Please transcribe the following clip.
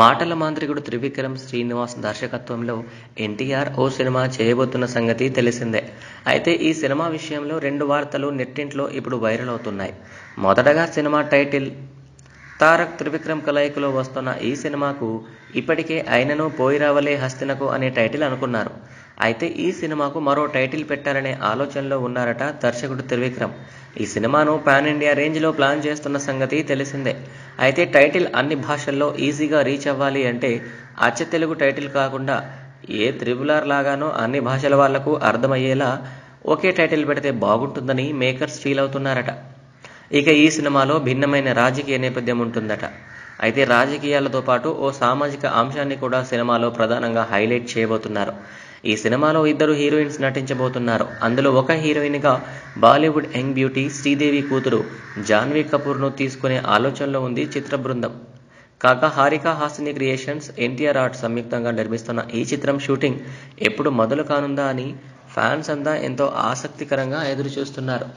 మాటల మాంత్రికుడు త్రివిక్రమ్ శ్రీనివాస్ దర్శకత్వంలో ఎన్టీఆర్ ఓ సినిమా చేయబోతున్న సంగతి తెలిసిందే. అయితే ఈ సినిమా విషయంలో రెండు వార్తలు నెట్టింట్లో ఇప్పుడు వైరల్ అవుతున్నాయి. మొదటగా సినిమా టైటిల్. తారక్ త్రివిక్రమ్ కలయికలో వస్తున్న ఈ సినిమాకు ఇప్పటికే ఆయనను పోయిరావలే హస్తినకు అనే టైటిల్ అనుకున్నారు. అయితే ఈ సినిమాకు మరో టైటిల్ పెట్టాలనే ఆలోచనలో ఉన్నారట దర్శకుడు త్రివిక్రమ్. ఈ సినిమాను పాన్ ఇండియా రేంజ్లో ప్లాన్ చేస్తున్న సంగతి తెలిసిందే. అయితే టైటిల్ అన్ని భాషల్లో ఈజీగా రీచ్ అవ్వాలి అంటే అచ్చ తెలుగు టైటిల్ కాకుండా ఏ త్రిబులార్ లాగానో అన్ని భాషల వాళ్లకు అర్థమయ్యేలా ఒకే టైటిల్ పెడితే బాగుంటుందని మేకర్స్ ఫీల్ అవుతున్నారట. ఇక ఈ సినిమాలో భిన్నమైన రాజకీయ నేపథ్యం ఉంటుందట. అయితే రాజకీయాలతో పాటు ఓ సామాజిక అంశాన్ని కూడా సినిమాలో ప్రధానంగా హైలైట్ చేయబోతున్నారు. ఈ సినిమాలో ఇద్దరు హీరోయిన్స్ నటించబోతున్నారు. అందులో ఒక హీరోయిన్గా బాలీవుడ్ యంగ్ బ్యూటీ శ్రీదేవి కూతురు జాన్వి కపూర్ను తీసుకునే ఆలోచనలో ఉంది చిత్ర బృందం. కాగా హారికా హాసిని క్రియేషన్స్, ఎన్టీఆర్ ఆర్ట్ సంయుక్తంగా నిర్మిస్తున్న ఈ చిత్రం షూటింగ్ ఎప్పుడు మొదలు కానుందా అని ఫ్యాన్స్ అంతా ఎంతో ఆసక్తికరంగా ఎదురు చూస్తున్నారు.